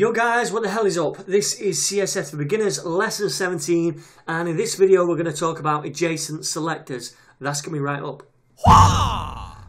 Yo guys, what the hell is up? This is CSS for Beginners, lesson 17, and in this video we're going to talk about adjacent selectors. That's coming right up.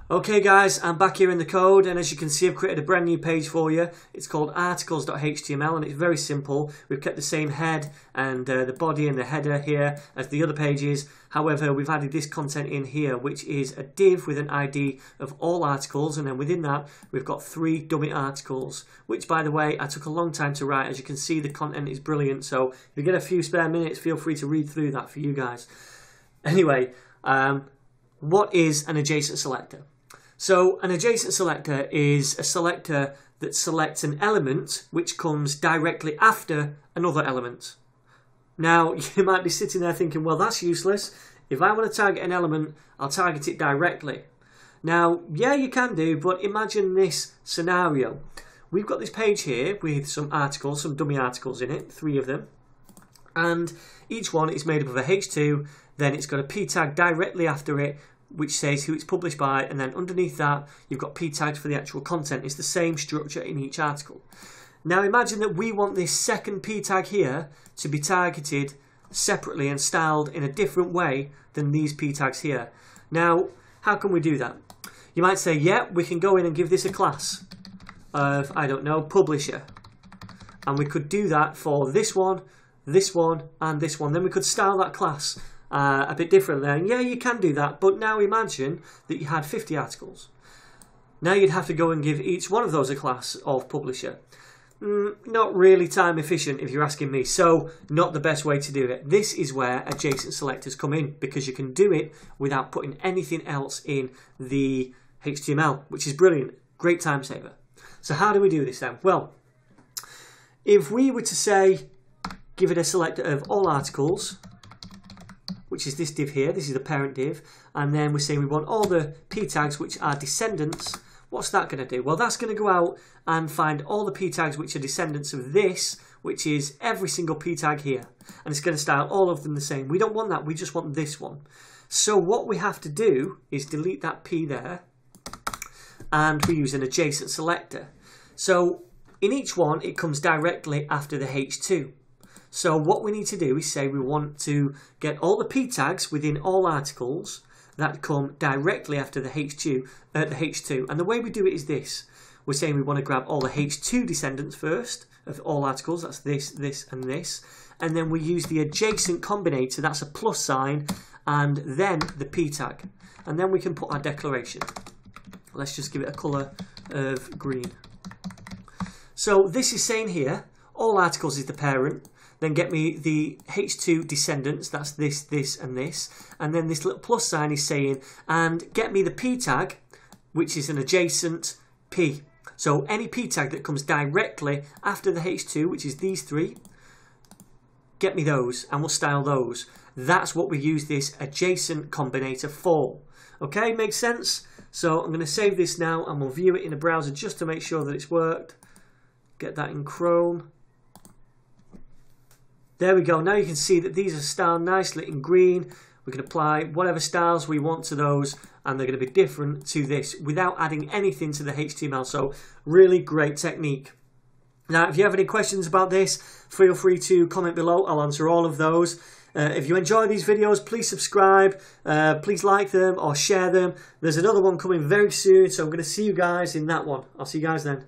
Okay guys, I'm back here in the code, and as you can see I've created a brand new page for you. It's called articles.html and it's very simple. We've kept the same head and the body and the header here as the other pages. However, we've added this content in here, which is a div with an ID of all articles, and then within that we've got three dummy articles, which, by the way, I took a long time to write. As you can see, the content is brilliant, so if you get a few spare minutes, feel free to read through that for you guys. Anyway, what is an adjacent selector? So an adjacent selector is a selector that selects an element which comes directly after another element. Now, you might be sitting there thinking, well, that's useless. If I want to target an element, I'll target it directly. Now, yeah, you can do, but imagine this scenario. We've got this page here with some articles, some dummy articles in it, three of them. And each one is made up of a H2, then it's got a P tag directly after it, which says who it's published by, and then underneath that you've got P tags for the actual content. It's the same structure in each article. Now imagine that we want this second P tag here to be targeted separately and styled in a different way than these P tags here. Now, how can we do that? You might say, yeah, we can go in and give this a class of, I don't know, publisher. And we could do that for this one, and this one. Then we could style that class a bit differently. And yeah, you can do that, but now imagine that you had 50 articles. Now you'd have to go and give each one of those a class of publisher. Not really time efficient if you're asking me, so not the best way to do it. This is where adjacent selectors come in, because you can do it without putting anything else in the HTML, which is brilliant. Great time saver. So how do we do this then? Well, if we were to say give it a selector of all articles, which is this div here, this is the parent div, and then we're saying we want all the p tags which are descendants. What's that going to do? Well, that's going to go out and find all the p tags which are descendants of this, which is every single p tag here, and it's going to style all of them the same. We don't want that, we just want this one. So what we have to do is delete that p there, and we use an adjacent selector. So in each one it comes directly after the h2. So what we need to do is say we want to get all the p tags within all articles that come directly after the H2. And the way we do it is this. We're saying we want to grab all the H2 descendants first of all articles. That's this, this, and this. And then we use the adjacent combinator. That's a plus sign. And then the p tag. And then we can put our declaration. Let's just give it a colour of green. So this is saying here, all articles is the parent. Then get me the H2 descendants, that's this, this, and this. And then this little plus sign is saying, and get me the P tag, which is an adjacent P. So any P tag that comes directly after the H2, which is these three, get me those, and we'll style those. That's what we use this adjacent combinator for. Okay, makes sense? So I'm going to save this now, and we'll view it in the browser just to make sure that it's worked. Get that in Chrome. There we go. Now you can see that these are styled nicely in green. We can apply whatever styles we want to those, and they're going to be different to this without adding anything to the HTML. So really great technique. Now, if you have any questions about this, feel free to comment below. I'll answer all of those. If you enjoy these videos, please subscribe, please like them or share them. There's another one coming very soon, so I'm going to see you guys in that one. I'll see you guys then.